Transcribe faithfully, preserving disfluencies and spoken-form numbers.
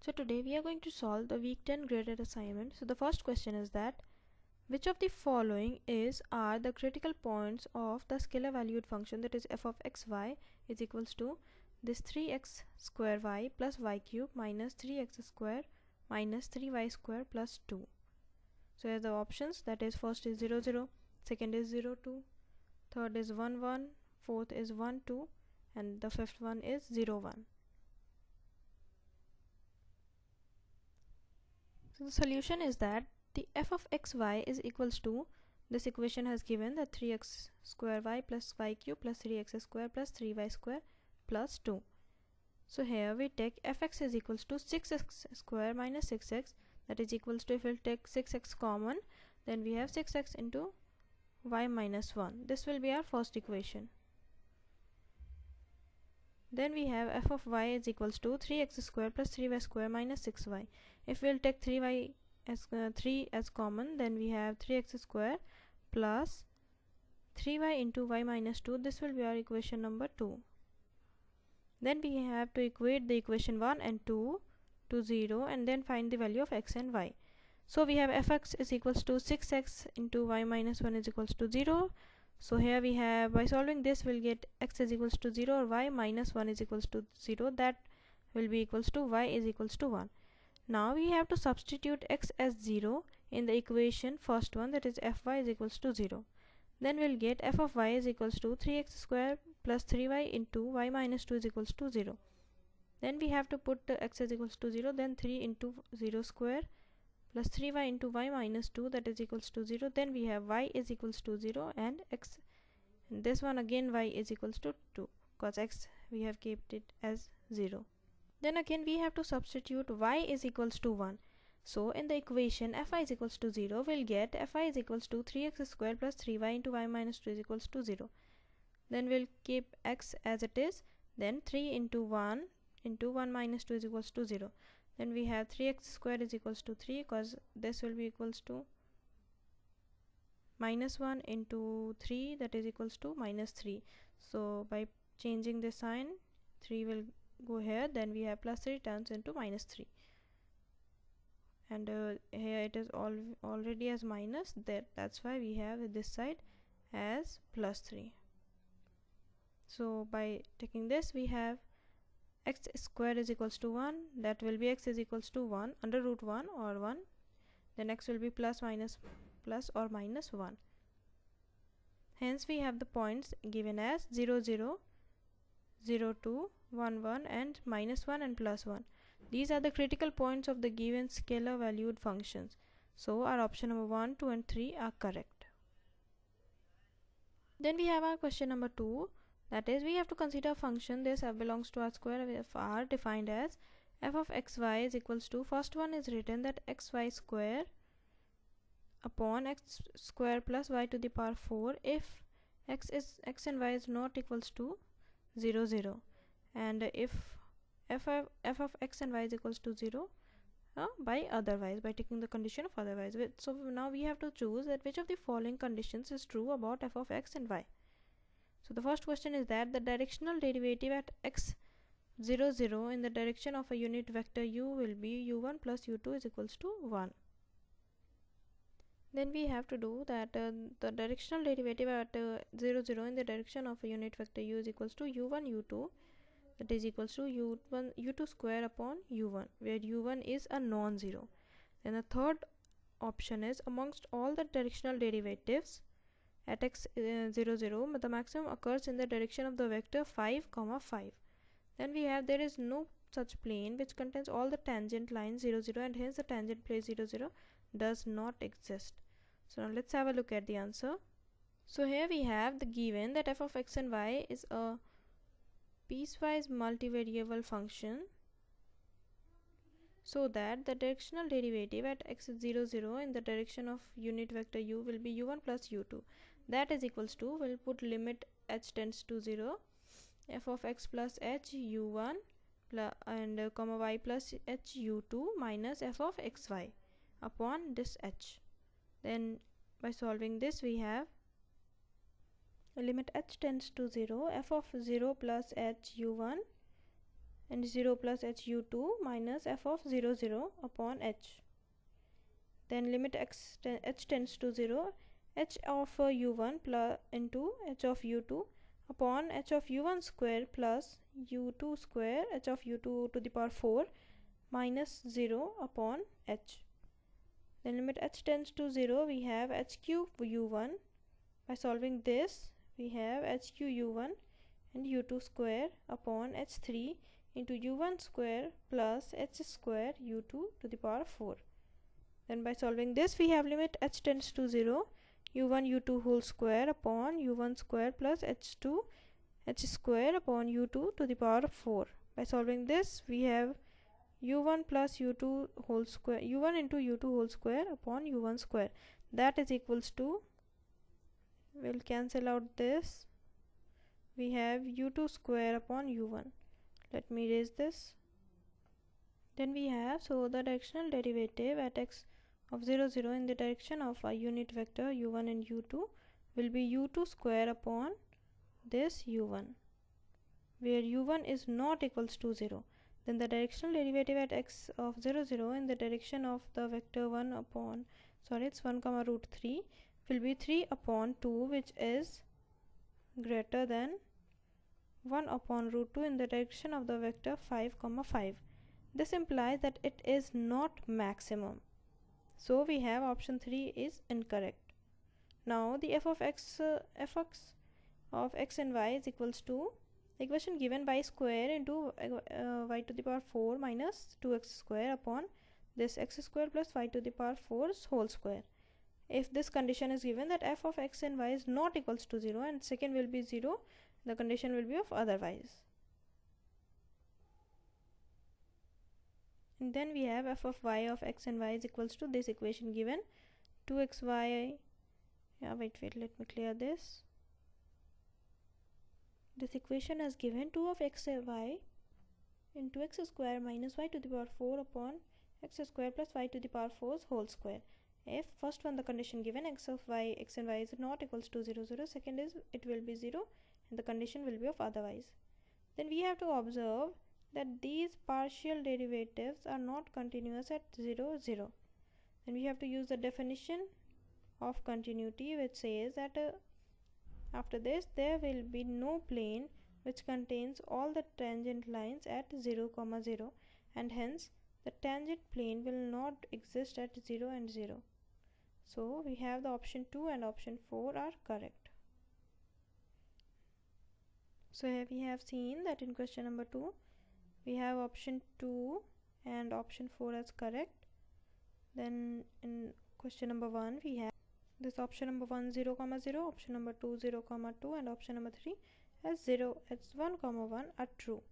So today we are going to solve the week ten graded assignment. So the first question is that which of the following is are the critical points of the scalar valued function, that is f of xy is equals to this three x square y plus y cube minus three x square minus three y square plus two. So here are the options, that is first is zero zero, second is zero two, third is one one, fourth is one two, and the fifth one is zero one. So the solution is that the f of xy is equals to, this equation has given the three x square y plus y cube plus three x square plus three y square plus two. So here we take fx is equals to six x square minus six x, that is equals to, if we'll take six x common, then we have six x into y minus one. This will be our first equation. Then we have f of y is equals to three x square plus three y square minus six y. If we will take three y as uh, three as common, then we have three x square plus three y into y minus two. This will be our equation number two. Then we have to equate the equation one and two to zero and then find the value of x and y. So we have fx is equals to six x into y minus one is equals to zero. So here we have, by solving this we'll get x is equals to zero or y minus one is equals to zero, that will be equals to y is equals to one. Now we have to substitute x as zero in the equation first one, that is fy is equals to zero. Then we'll get f of y is equals to three x square plus three y into y minus two is equals to zero. Then we have to put the x is equals to zero, then three into zero square plus three y into y minus two, that is equals to zero. Then we have y is equals to zero and x, and this one again y is equals to two, because x we have kept it as zero. Then again we have to substitute y is equals to one. So in the equation fy is equals to zero, we'll get fy is equals to three x square plus three y into y minus two is equals to zero. Then we'll keep x as it is, then three into one into one minus two is equals to zero. Then we have three x square is equals to three, because this will be equals to minus one into three, that is equals to minus three. So by changing the sign, three will go here, then we have plus three turns into minus three. And uh, here it is all already as minus, that that's why we have this side as plus three. So by taking this we have x square is equals to one, that will be x is equals to one under root one or one, then x will be plus minus plus or minus one. Hence we have the points given as zero zero, zero two, one one and minus one and plus one. These are the critical points of the given scalar valued functions. So our option number one, two and three are correct. Then we have our question number two, that is we have to consider a function this f belongs to r square f r defined as f of xy is equals to, first one is written that xy square upon x square plus y to the power four if x is x and y is not equals to zero zero, and if f of, f of x and y is equals to zero uh, by otherwise, by taking the condition of otherwise. So now we have to choose that which of the following conditions is true about f of x and y. So the first question is that the directional derivative at x zero zero in the direction of a unit vector u will be u one plus u two is equals to one. Then we have to do that uh, the directional derivative at uh, zero zero in the direction of a unit vector u is equals to u one u two, that is equals to u one u two square upon u one, where u one is a non-zero. Then the third option is amongst all the directional derivatives at x uh, zero zero, but the maximum occurs in the direction of the vector five comma five. Then we have there is no such plane which contains all the tangent lines zero zero, and hence the tangent plane zero zero does not exist. So now let's have a look at the answer. So here we have the given that f of x and y is a piecewise multivariable function, so that the directional derivative at x zero zero in the direction of unit vector u will be u one plus u two, that is equals to, we'll put limit h tends to zero, f of x plus h u one plus and uh, comma y plus h u two minus f of xy upon this h. Then by solving this we have limit h tends to zero, f of zero plus h u one and zero plus h u two minus f of zero, zero upon h. Then limit x h tends to zero, h of u one plus into h of u two upon h of u one square plus u two square h of u two to the power four minus zero upon h. Then limit h tends to zero, we have h cube u one. By solving this, we have h cube u one and u two square upon h three into u one square plus h square u two to the power four. Then by solving this, we have limit h tends to zero, u one u two whole square upon u one square plus h two h square upon u two to the power four. By solving this, we have u one plus u two whole square, u one into u two whole square upon u one square, that is equals to, we'll cancel out this, we have u two square upon u one. Let me erase this. Then we have, so the directional derivative at x of zero, zero in the direction of a unit vector u one and u two will be u two square upon this u one, where u one is not equals to zero. Then the directional derivative at x of zero, zero in the direction of the vector one upon, sorry it's one comma root three, will be three upon two, which is greater than one upon root two in the direction of the vector five comma five. This implies that it is not maximum, so we have option three is incorrect. Now the f of x uh, f of x and y is equals to equation given by square into uh, y to the power four minus two x square upon this x square plus y to the power four whole square. If this condition is given that f of x and y is not equals to zero and second will be zero, the condition will be of otherwise. And then we have f of y of x and y is equals to this equation given two x y, yeah wait wait let me clear this. This equation is given two of x and y into x square minus y to the power four upon x square plus y to the power four whole square. If first one the condition given x of y x and y is not equals to zero, zero, second is it will be zero and the condition will be of otherwise. Then we have to observe that these partial derivatives are not continuous at zero, zero. Then we have to use the definition of continuity, which says that uh, after this there will be no plane which contains all the tangent lines at zero, zero, and hence the tangent plane will not exist at zero and zero. So we have the option two and option four are correct. So here we have seen that in question number two, we have option two and option four as correct. Then in question number one, we have this option number one zero, zero, option number two zero, two, and option number three as zero as one, one are true.